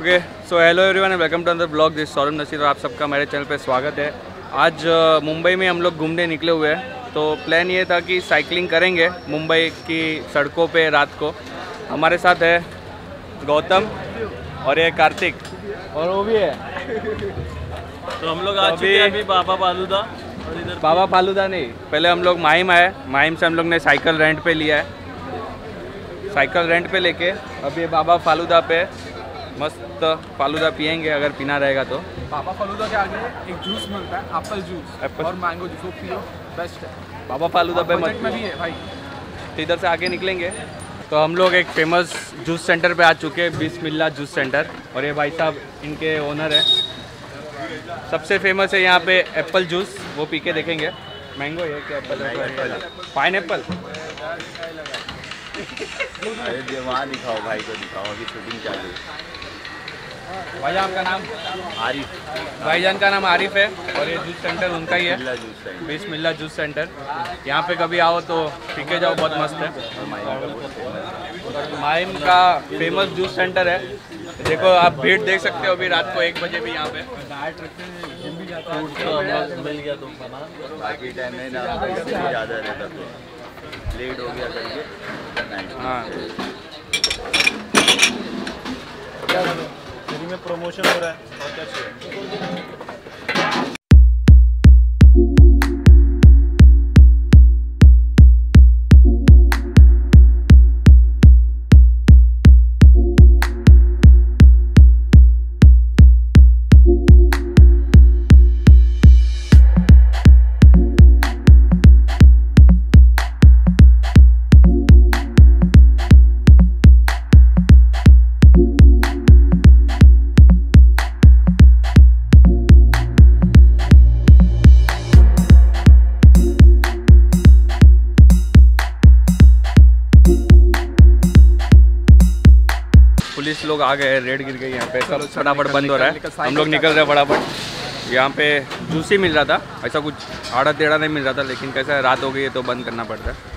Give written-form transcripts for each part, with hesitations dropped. Okay so hello everyone and welcome to another blog. This Saurabh Nishit और आप सबका हमारे चैनल पे स्वागत है। आज मुंबई में हम लोग घूमने निकले हुए हैं, तो प्लान ये था कि साइकिलिंग करेंगे मुंबई की सड़कों पे रात को। हमारे साथ है गौतम और ये कार्तिक और वो भी है। तो हम लोग आज अभी बाबा फालूदा नहीं, पहले हम लोग माहिम आए। माहिम से हम लोग ने साइकिल रेंट पे लिया है। साइकिल रेंट पे लेके अभी बाबा फालूदा पे मस्त फालूदा पियेंगे, अगर पीना रहेगा तो। बाबा फालूदा के आगे एक जूस मिलता है, एप्पल जूस और मैंगो जूस, वो पियो, बेस्ट है। बाबा फालूदा पे मत में भी है भाई। तो इधर से आगे निकलेंगे तो हम लोग एक फेमस जूस सेंटर पे आ चुके हैं, बिस्मिल्ला जूस सेंटर। और ये भाई साहब इनके ओनर है। सबसे फेमस है यहाँ पे एप्पल जूस, वो पी के देखेंगे। मैंगो है क्या एप्पल? Pine Apple. अरे वहाँ दिखाओ भाई को, दिखाओ अभी शूटिंग चालू है। भाईजान का नाम आरिफ, भाईजान का नाम आरिफ है और ये जूस सेंटर उनका ही है, बिस्मिल्ला जूस सेंटर। यहाँ पे कभी आओ तो पी के जाओ, बहुत मस्त है। माहिम का फेमस जूस सेंटर है। देखो आप भीड़ देख सकते हो, अभी रात को 1 बजे भी यहाँ पे डाइट रखते हैं। जिम भी जाता है, मिल गया तुम बाकी टाइम में ना ज़्यादा रहता तो लेट हो गया करके। हाँ फ्री में प्रमोशन हो रहा है, बहुत अच्छा है। पुलिस लोग आ गए, रेड गिर गई यहाँ पे। सब फटाफट बंद हो रहा है, हम लोग निकल रहे हैं फटाफट। यहाँ पे जूस ही मिल रहा था, ऐसा कुछ आड़ा टेढ़ा नहीं मिल रहा था, लेकिन कैसा रात हो गई है तो बंद करना पड़ता है।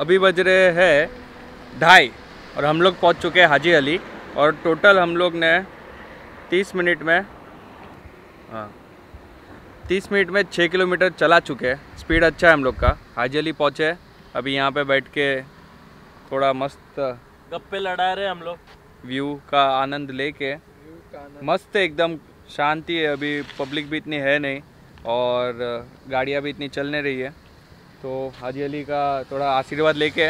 अभी बज रहे हैं 2:30 और हम लोग पहुंच चुके हैं हाजी अली। और टोटल हम लोग ने 30 मिनट में 6 किलोमीटर चला चुके हैं। स्पीड अच्छा है हम लोग का। हाजी अली पहुँचे, अभी यहाँ पे बैठ के थोड़ा मस्त गप्पे लड़ा रहे हम लोग, व्यू का आनंद लेके। मस्त एकदम शांति है, अभी पब्लिक भी इतनी है नहीं और गाड़ियाँ भी इतनी चलने रही है। तो हाजी अली का थोड़ा आशीर्वाद लेके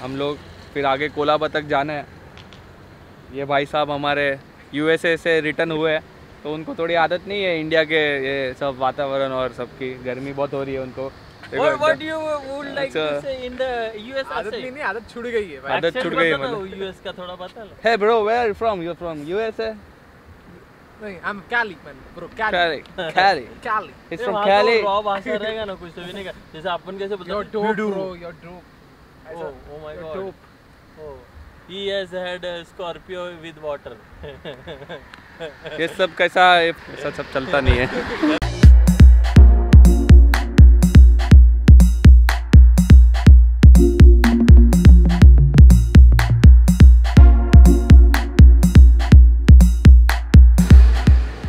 हम लोग फिर आगे कोलाबा तक जाना है। ये भाई साहब हमारे यूएसए से रिटर्न हुए हैं, तो उनको थोड़ी आदत नहीं है इंडिया के ये सब वातावरण और सबकी गर्मी बहुत हो रही है उनको। आदत छूट गई है, आदत छूट गई है। यूएस का थोड़ा पता है bro, where from you? From USA? नहीं, I'm Cali man, bro, Cali. He's from Cali. Raw भाषा रहेगा ना, कुछ तो भी नहीं का। जैसे अपन कैसे बोलते हैं, you're dope, bro. Oh my god. Oh, he has had a Scorpio with water. ये सब कैसा, ये सब चलता नहीं है।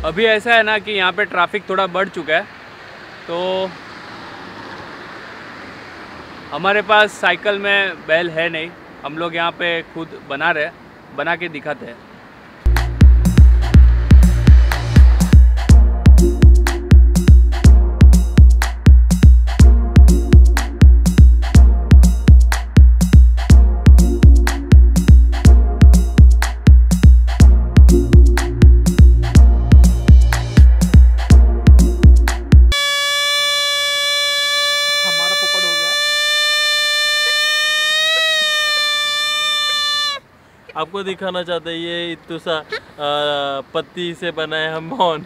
अभी ऐसा है ना कि यहाँ पे ट्रैफिक थोड़ा बढ़ चुका है, तो हमारे पास साइकिल में बैल है नहीं। हम लोग यहाँ पे खुद बना रहे, बना के दिखाते हैं। आपको दिखाना चाहते हैं ये इत्तु सा पत्ती से बनाए हम मौन।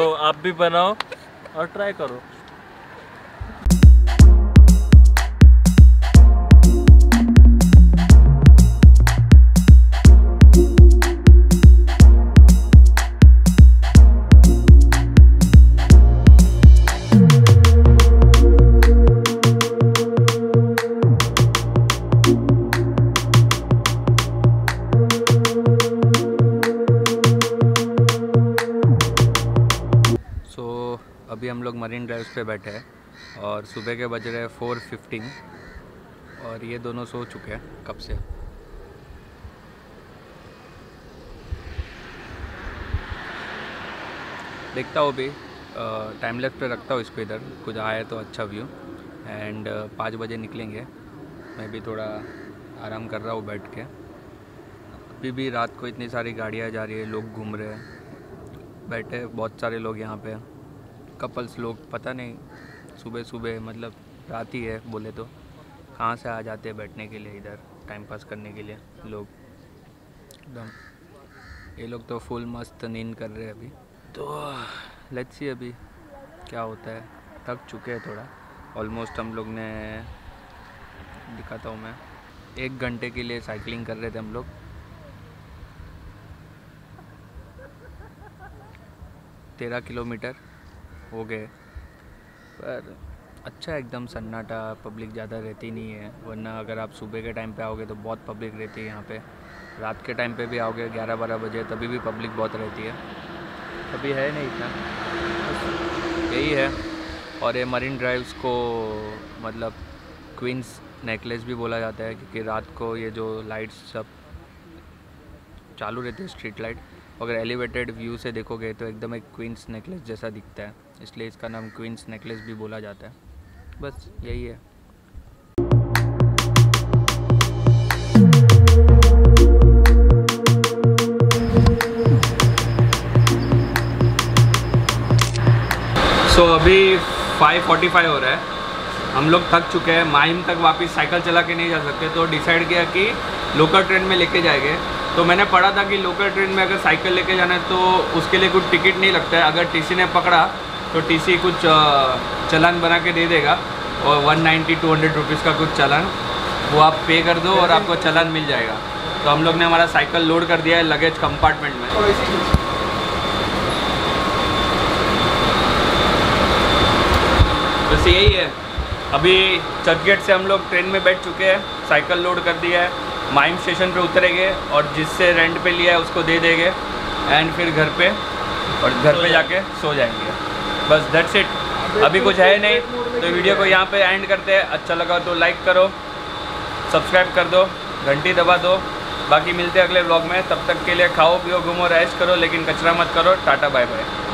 तो आप भी बनाओ और ट्राई करो। अभी हम लोग मरीन ड्राइव पे बैठे हैं और सुबह के बज रहे 4:15 और ये दोनों सो चुके हैं कब से। देखता हूँ भी टाइम लैप्स पे रखता हूँ इसको, इधर कुछ आया तो अच्छा व्यू। एंड 5 बजे निकलेंगे। मैं भी थोड़ा आराम कर रहा हूँ बैठ के। अभी भी रात को इतनी सारी गाड़ियाँ जा रही है, लोग घूम रहे हैं, बैठे बहुत सारे लोग यहाँ पे, कपल्स लोग, पता नहीं सुबह सुबह मतलब रात ही है बोले तो कहाँ से आ जाते हैं बैठने के लिए इधर टाइम पास करने के लिए लोग एकदम। ये लोग तो फुल मस्त नींद कर रहे हैं अभी तो। लेट्स सी अभी क्या होता है। थक चुके हैं थोड़ा ऑलमोस्ट हम लोग ने, दिखाता हूँ मैं। 1 घंटे के लिए साइकिलिंग कर रहे थे हम लोग। तेरह किलोमीटर हो गए पर अच्छा एकदम सन्नाटा, पब्लिक ज़्यादा रहती नहीं है। वरना अगर आप सुबह के टाइम पे आओगे तो बहुत पब्लिक रहती है यहाँ पे। रात के टाइम पे भी आओगे 11-12 बजे तभी भी पब्लिक बहुत रहती है। अभी है नहीं इतना, यही है। और ये मरीन ड्राइव्स को मतलब क्वींस नेकलेस भी बोला जाता है क्योंकि रात को ये जो लाइट्स सब चालू रहती है स्ट्रीट लाइट, अगर एलिवेटेड व्यू से देखोगे तो एकदम एक क्वींस नेकलेस जैसा दिखता है, इसलिए इसका नाम क्वींस नेकलेस भी बोला जाता है। बस यही है। सो अभी 5:45 हो रहा है। हम लोग थक चुके हैं। माहिम तक वापस साइकिल चला के नहीं जा सकते तो डिसाइड किया कि लोकल ट्रेन में लेके जाएंगे। तो मैंने पढ़ा था कि लोकल ट्रेन में अगर साइकिल लेके जाना है तो उसके लिए कुछ टिकट नहीं लगता है। अगर टीसी ने पकड़ा तो टीसी कुछ चालान बना के दे देगा और 190-200 रुपीज़ का कुछ चालान, वो आप पे कर दो और आपको चालान मिल जाएगा। तो हम लोग ने हमारा साइकिल लोड कर दिया है लगेज कंपार्टमेंट में। बस यही है। अभी चर्चगेट से हम लोग ट्रेन में बैठ चुके हैं, साइकिल लोड कर दिया है, माइम स्टेशन पे उतरेंगे और जिससे रेंट पे लिया है उसको दे देंगे एंड फिर घर पे, और घर पे जाके सो जाएंगे। बस दैट्स इट। अभी कुछ है नहीं तो वीडियो को यहाँ पे एंड करते हैं। अच्छा लगा तो लाइक करो, सब्सक्राइब कर दो, घंटी दबा दो। बाकी मिलते हैं अगले व्लॉग में। तब तक के लिए खाओ पियो, घूमो, रेस्ट करो, लेकिन कचरा मत करो। Tata bye bye.